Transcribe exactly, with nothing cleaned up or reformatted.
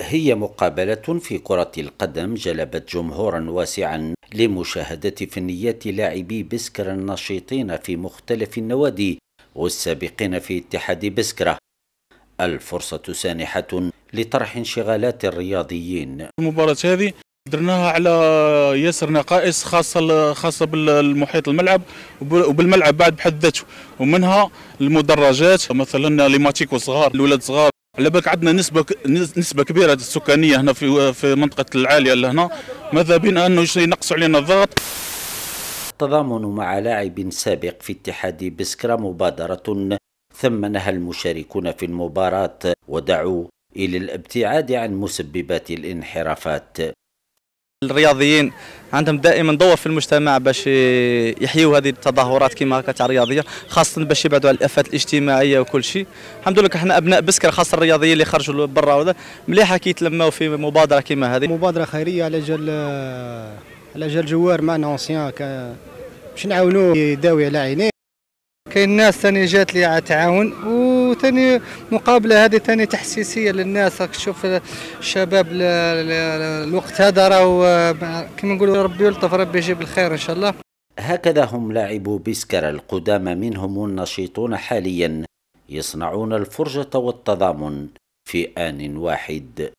هي مقابلة في كرة القدم جلبت جمهورا واسعا لمشاهدة فنيات لاعبي بسكرة النشيطين في مختلف النوادي والسابقين في اتحاد بسكرة. الفرصة سانحة لطرح انشغالات الرياضيين. المباراة هذه درناها على يسر نقائص خاصة خاصة بالمحيط الملعب وبالملعب بعد بحد ذاته، ومنها المدرجات مثلا لماتيكو صغار الولاد صغار. على بالك عندنا نسبة نسبة كبيرة السكانية هنا في في منطقة العالية اللي هنا، ماذا بينا انه ينقصوا علينا الضغط. التضامن مع لاعب سابق في اتحاد بسكرة مبادرة ثمنها المشاركون في المباراة ودعوا إلى الابتعاد عن مسببات الانحرافات. الرياضيين عندهم دائما دور في المجتمع باش يحيوا هذه التظاهرات كما هكا تاع الرياضيه، خاصه باش يبعدوا على الافات الاجتماعيه وكل شيء. الحمد لله احنا ابناء بسكر خاصه الرياضيين اللي خرجوا برا وهذا مليحه كي يتلموا في مبادره كما هذه. مبادره خيريه على جال على جال جوار معنا اونسيان باش نعاونوه يداوي على عينيه. كاين ناس ثاني جات لي على التعاون، وثاني مقابله هذه ثاني تحسيسيه للناس. راك تشوف الشباب الوقت هذا راهو كيما نقولوا ربي يلطف ربي يجيب الخير ان شاء الله. هكذا هم لاعبو بسكرة القدامى منهم النشيطون حاليا يصنعون الفرجة والتضامن في آن واحد.